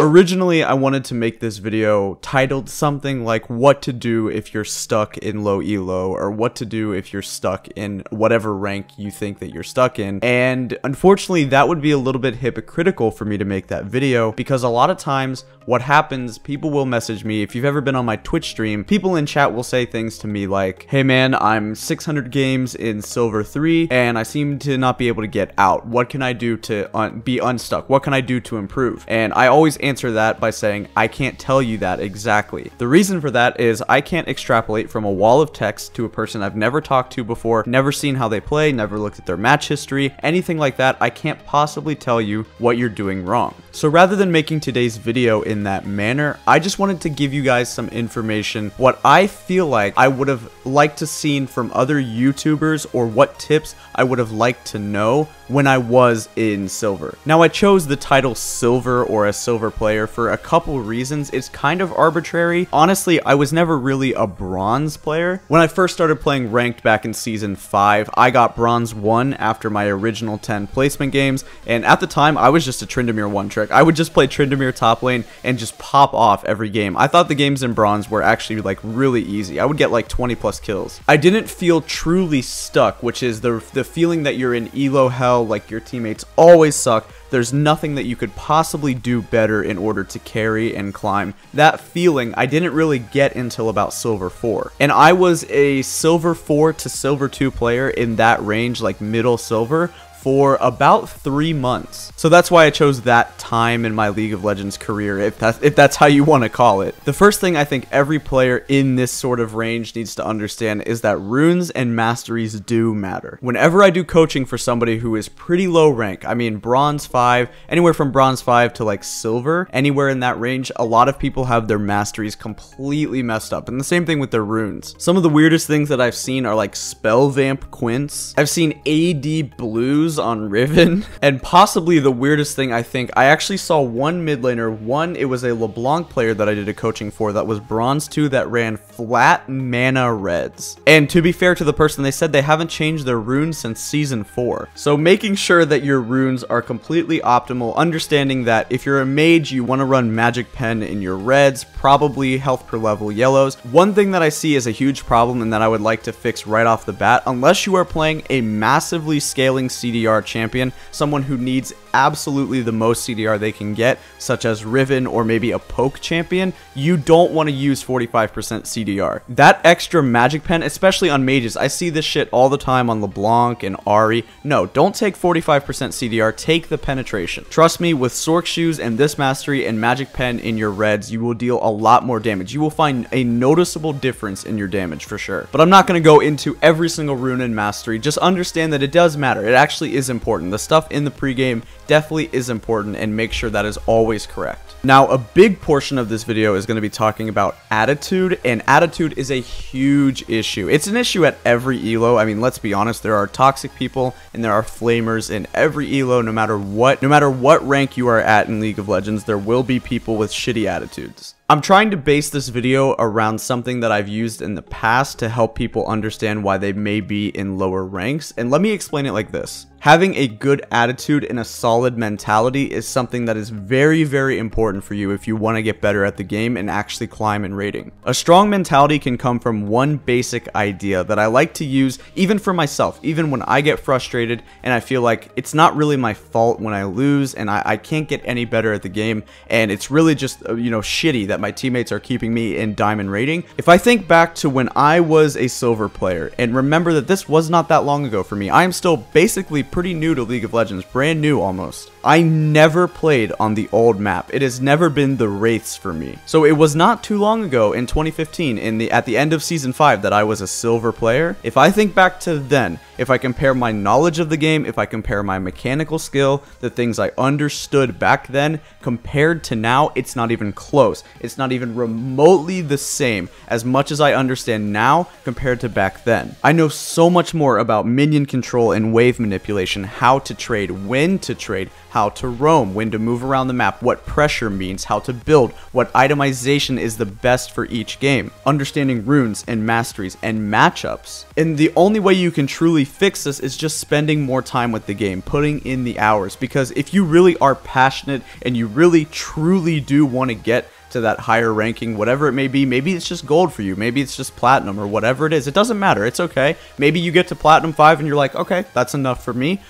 Originally, I wanted to make this video titled something like what to do if you're stuck in low elo, or what to do if you're stuck in whatever rank you think that you're stuck in, and unfortunately that would be a little bit hypocritical for me to make that video, because a lot of times what happens, people will message me. If you've ever been on my Twitch stream, people in chat will say things to me like, hey man, I'm 600 games in Silver 3 and I seem to not be able to get out. What can I do to be unstuck? What can I do to improve? And I always answer that by saying, I can't tell you that exactly. The reason for that is I can't extrapolate from a wall of text to a person I've never talked to before, never seen how they play, never looked at their match history, anything like that. I can't possibly tell you what you're doing wrong. So rather than making today's video in that manner, I just wanted to give you guys some information, what I feel like I would have liked to seen from other YouTubers, or what tips I would have liked to know when I was in Silver. Now, I chose the title Silver, or a Silver player, for a couple reasons. It's kind of arbitrary. Honestly, I was never really a Bronze player. When I first started playing Ranked back in Season 5, I got Bronze 1 after my original 10 placement games, and at the time, I was just a Tryndamere one trick. I would just play Tryndamere top lane and just pop off every game. I thought the games in Bronze were actually like really easy. I would get like 20 plus kills. I didn't feel truly stuck, which is the feeling that you're in elo hell, like your teammates always suck, there's nothing that you could possibly do better in order to carry and climb. That feeling I didn't really get until about Silver 4. And I was a Silver 4 to Silver 2 player in that range, like middle Silver, for about 3 months. So that's why I chose that time in my League of Legends career, if that's how you want to call it. The first thing I think every player in this sort of range needs to understand is that runes and masteries do matter. Whenever I do coaching for somebody who is pretty low rank, I mean Bronze 5, anywhere from Bronze 5 to like Silver, anywhere in that range, a lot of people have their masteries completely messed up, and the same thing with their runes. Some of the weirdest things that I've seen are like Spellvamp Quints. I've seen AD Blues on Riven, and possibly the weirdest thing, I think I actually saw one mid laner, it was a LeBlanc player that I did a coaching for that was Bronze 2 that ran flat mana reds. And to be fair to the person, they said they haven't changed their runes since Season 4. So making sure that your runes are completely optimal, understanding that if you're a mage, you want to run Magic Pen in your reds, probably health per level yellows. One thing that I see is a huge problem and that I would like to fix right off the bat, unless you are playing a massively scaling CD champion, someone who needs absolutely the most CDR they can get, such as Riven or maybe a poke champion, you don't want to use 45% CDR. That extra magic pen, especially on mages, I see this shit all the time on LeBlanc and Ahri. No, don't take 45% CDR, take the penetration. Trust me, with Sorc's Shoes and this mastery and magic pen in your reds, you will deal a lot more damage. You will find a noticeable difference in your damage for sure. But I'm not going to go into every single rune and mastery, just understand that it does matter. It actually is important. The stuff in the pregame definitely is important, and make sure that is always correct. Now, a big portion of this video is going to be talking about attitude, and attitude is a huge issue. It's an issue at every elo. I mean, let's be honest, there are toxic people and there are flamers in every elo, no matter what rank you are at in League of Legends, there will be people with shitty attitudes. I'm trying to base this video around something that I've used in the past to help people understand why they may be in lower ranks, and let me explain it like this. Having a good attitude and a solid mentality is something that is very, very important for you if you want to get better at the game and actually climb in rating. A strong mentality can come from one basic idea that I like to use even for myself, even when I get frustrated and I feel like it's not really my fault when I lose and I can't get any better at the game, and it's really just, you know, shitty that my teammates are keeping me in diamond rating. If I think back to when I was a silver player, and remember that this was not that long ago for me, I am still basically pretty new to League of Legends, brand new almost. I never played on the old map. It has never been the Wraiths for me. So it was not too long ago in 2015, at the end of Season 5, that I was a silver player. If I think back to then, if I compare my knowledge of the game, if I compare my mechanical skill, the things I understood back then compared to now, it's not even close. It's It's not even remotely the same, as much as I understand now compared to back then. I know so much more about minion control and wave manipulation, how to trade, when to trade, how to roam, when to move around the map, what pressure means, how to build, what itemization is the best for each game, understanding runes and masteries and matchups. And the only way you can truly fix this is just spending more time with the game, putting in the hours, because if you really are passionate and you really truly do want to get to that higher ranking, whatever it may be, maybe it's just gold for you, maybe it's just platinum or whatever it is, it doesn't matter, it's okay. Maybe you get to platinum 5 and you're like, okay, that's enough for me.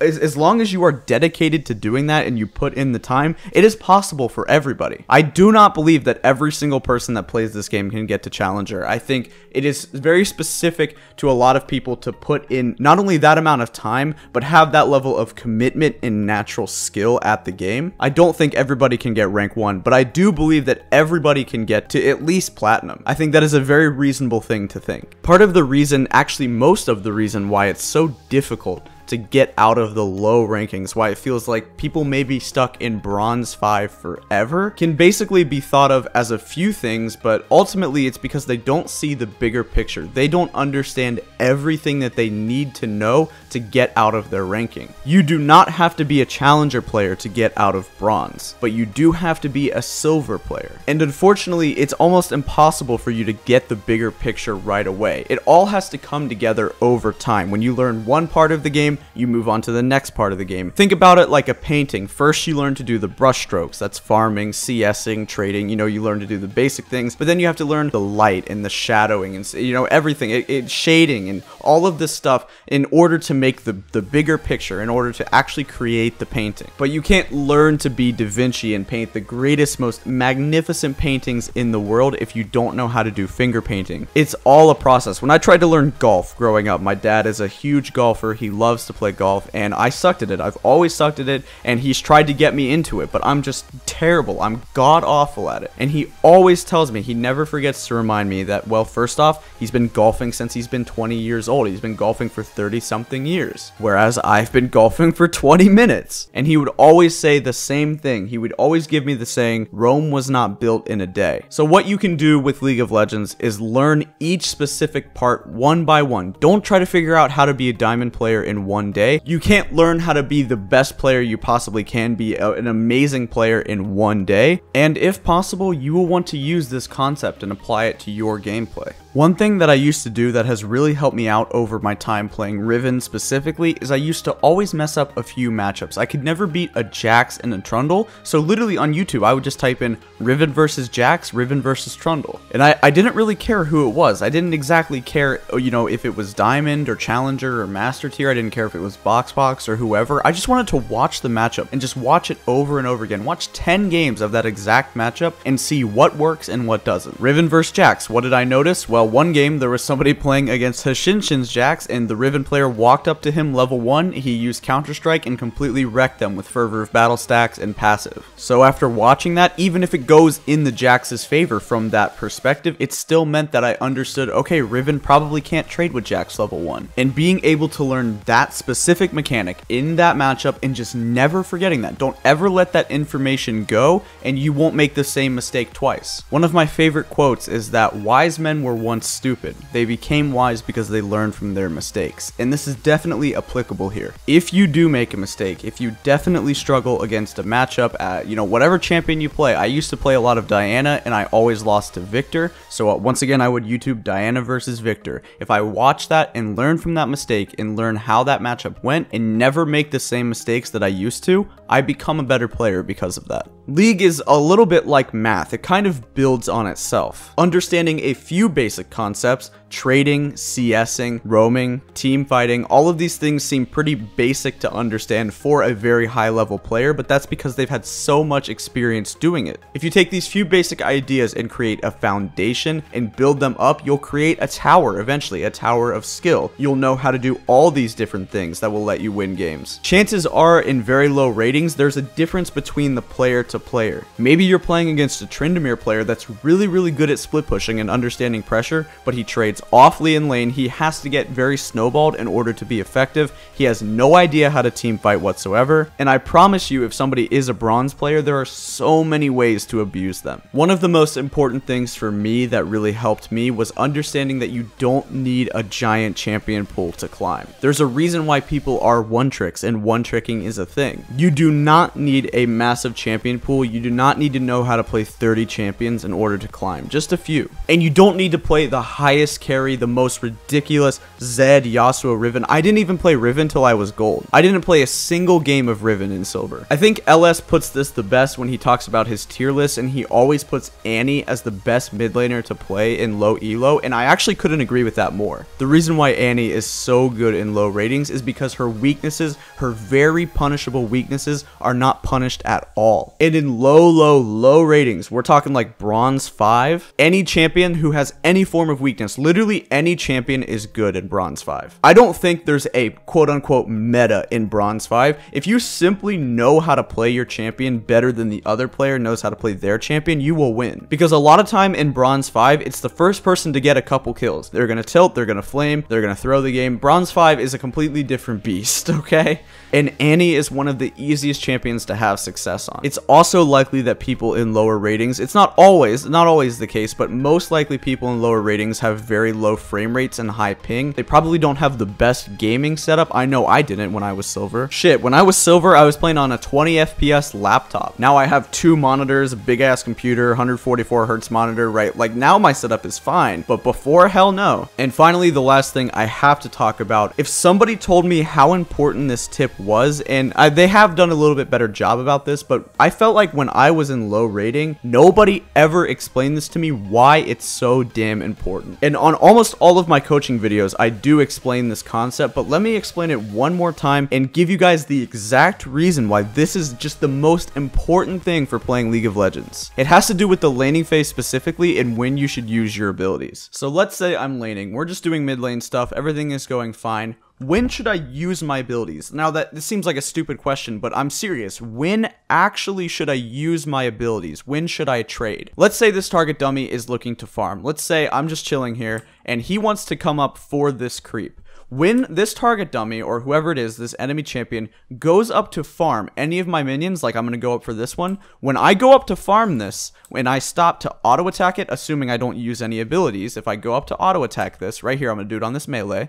As long as you are dedicated to doing that and you put in the time, it is possible for everybody. I do not believe that every single person that plays this game can get to Challenger. I think it is very specific to a lot of people to put in not only that amount of time, but have that level of commitment and natural skill at the game. I don't think everybody can get rank 1, but I do believe that everybody can get to at least platinum. I think that is a very reasonable thing to think. Part of the reason, actually most of the reason why it's so difficult to get out of the low rankings, why it feels like people may be stuck in bronze 5 forever, can basically be thought of as a few things, but ultimately it's because they don't see the bigger picture. They don't understand everything that they need to know to get out of their ranking. You do not have to be a challenger player to get out of bronze, but you do have to be a silver player. And unfortunately, it's almost impossible for you to get the bigger picture right away. It all has to come together over time. When you learn one part of the game, you move on to the next part of the game. Think about it like a painting. First, you learn to do the brush strokes. That's farming, CSing, trading. You know, you learn to do the basic things, but then you have to learn the light and the shadowing and, you know, everything. Shading and all of this stuff in order to make the bigger picture, in order to actually create the painting. But you can't learn to be Da Vinci and paint the greatest, most magnificent paintings in the world if you don't know how to do finger painting. It's all a process. When I tried to learn golf growing up, my dad is a huge golfer. He loves to play golf, and I sucked at it. I've always sucked at it, and he's tried to get me into it, but I'm just terrible. I'm god-awful at it. And he always tells me, he never forgets to remind me that, well, first off, he's been golfing since he's been 20 years old. He's been golfing for 30-something years, whereas I've been golfing for 20 minutes. And he would always say the same thing. He would always give me the saying, Rome was not built in a day. So what you can do with League of Legends is learn each specific part one by one. Don't try to figure out how to be a diamond player in one day. You can't learn how to be the best player you possibly can be, an amazing player in one day, and if possible, you will want to use this concept and apply it to your gameplay. One thing that I used to do that has really helped me out over my time playing Riven specifically is I used to always mess up a few matchups. I could never beat a Jax and a Trundle, so literally on YouTube I would just type in Riven versus Jax, Riven versus Trundle, and I didn't really care who it was. I didn't exactly care, you know, if it was Diamond or Challenger or Master Tier. I didn't care if it was BoxBox or whoever. I just wanted to watch the matchup and just watch it over and over again. Watch 10 games of that exact matchup and see what works and what doesn't. Riven versus Jax, what did I notice? Well, one game there was somebody playing against Hashinshin's Jax, and the Riven player walked up to him level 1, he used Counter-Strike and completely wrecked them with Fervor of Battle stacks and passive. So after watching that, even if it goes in the Jax's favor from that perspective, it still meant that I understood, okay, Riven probably can't trade with Jax level 1. And being able to learn that specific mechanic in that matchup and just never forgetting that. Don't ever let that information go, and you won't make the same mistake twice. One of my favorite quotes is that wise men were once stupid. They became wise because they learned from their mistakes. And this is definitely applicable here. If you do make a mistake, if you definitely struggle against a matchup, you know, whatever champion you play. I used to play a lot of Diana, and I always lost to Victor. So once again, I would YouTube Diana versus Victor. If I watch that and learn from that mistake and learn how that matchup went and never make the same mistakes that I used to, I become a better player because of that. League is a little bit like math. It kind of builds on itself. Understanding a few basic concepts, trading, CSing, roaming, team fighting, all of these things seem pretty basic to understand for a very high level player, but that's because they've had so much experience doing it. If you take these few basic ideas and create a foundation and build them up, you'll create a tower eventually, a tower of skill. You'll know how to do all these different things that will let you win games. Chances are in very low ratings, there's a difference between the player to a player. Maybe you're playing against a Tryndamere player that's really good at split pushing and understanding pressure, but he trades awfully in lane. He has to get very snowballed in order to be effective. He has no idea how to team fight whatsoever, and I promise you, if somebody is a bronze player, there are so many ways to abuse them. One of the most important things for me that really helped me was understanding that you don't need a giant champion pool to climb. There's a reason why people are one tricks, and one tricking is a thing. You do not need a massive champion pool. You do not need to know how to play 30 champions in order to climb, just a few. And you don't need to play the highest carry, the most ridiculous Zed, Yasuo, Riven. I didn't even play Riven till I was gold. I didn't play a single game of Riven in silver. I think LS puts this the best when he talks about his tier list, and he always puts Annie as the best mid laner to play in low elo, and I actually couldn't agree with that more. The reason why Annie is so good in low ratings is because her weaknesses, her very punishable weaknesses, are not punished at all. And in low ratings, we're talking like bronze 5, any champion who has any form of weakness, literally any champion is good in bronze 5. I don't think there's a quote unquote meta in bronze 5. If you simply know how to play your champion better than the other player knows how to play their champion, you will win. Because a lot of time in bronze 5, it's the first person to get a couple kills. They're gonna tilt, they're gonna flame, they're gonna throw the game. Bronze 5 is a completely different beast, okay? And Annie is one of the easiest champions to have success on. It's also likely that people in lower ratings, it's not always the case, but most likely people in lower ratings have very low frame rates and high ping. They probably don't have the best gaming setup. I know I didn't when I was silver. Shit, when I was silver, I was playing on a 20 FPS laptop. Now I have 2 monitors, a big ass computer, 144 hertz monitor, right? Like now my setup is fine, but before, hell no. And finally, the last thing I have to talk about, if somebody told me how important this tip was, and they have done a little bit better job about this, but I felt like when I was in low rating, nobody ever explained this to me, why it's so damn important. And on almost all of my coaching videos, I do explain this concept, but let me explain it one more time and give you guys the exact reason why this is just the most important thing for playing League of Legends. It has to do with the laning phase specifically and when you should use your abilities. So let's say I'm laning, we're just doing mid lane stuff, everything is going fine. When should I use my abilities? Now that this seems like a stupid question, but I'm serious. When actually should I use my abilities? When should I trade? Let's say this target dummy is looking to farm. Let's say I'm just chilling here and he wants to come up for this creep. When this target dummy, or whoever it is, this enemy champion, goes up to farm any of my minions, like I'm going to go up for this one, when I go up to farm this, when I stop to auto-attack it, assuming I don't use any abilities, if I go up to auto-attack this, right here, I'm going to do it on this melee.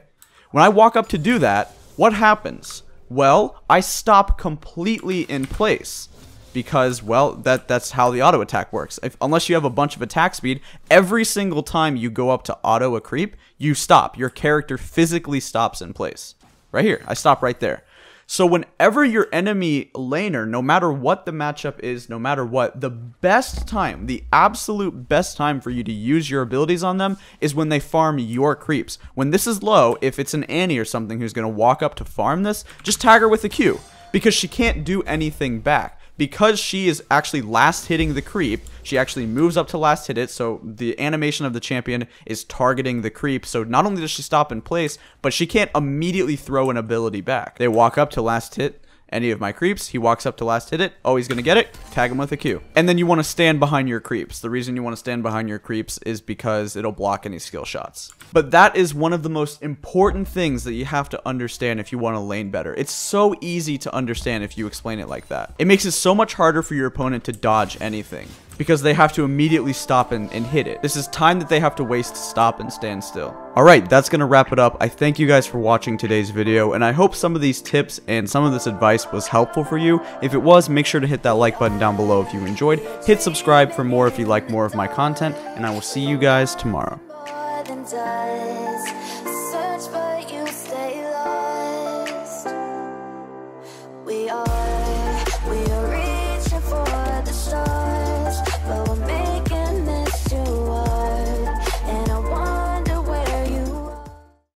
When I walk up to do that, what happens? Well, I stop completely in place. Because, well, that's how the auto attack works. Unless you have a bunch of attack speed, every single time you go up to auto a creep, you stop. Your character physically stops in place. Right here. I stop right there. So whenever your enemy laner, no matter what the matchup is, no matter what, the best time, the absolute best time for you to use your abilities on them is when they farm your creeps. When this is low, if it's an Annie or something who's going to walk up to farm this, just tag her with a Q. Because she can't do anything back. Because she is actually last hitting the creep, she actually moves up to last hit it, so the animation of the champion is targeting the creep, so not only does she stop in place, but she can't immediately throw an ability back. They walk up to last hit any of my creeps, he walks up to last hit it, oh he's gonna get it, tag him with a Q. And then you wanna stand behind your creeps. The reason you wanna stand behind your creeps is because it'll block any skill shots. But that is one of the most important things that you have to understand if you wanna lane better. It's so easy to understand if you explain it like that. It makes it so much harder for your opponent to dodge anything, because they have to immediately stop and hit it. This is time that they have to waste to stop and stand still. Alright, that's gonna wrap it up. I thank you guys for watching today's video, and I hope some of these tips and some of this advice was helpful for you. If it was, make sure to hit that like button down below if you enjoyed. Hit subscribe for more if you like more of my content, and I will see you guys tomorrow.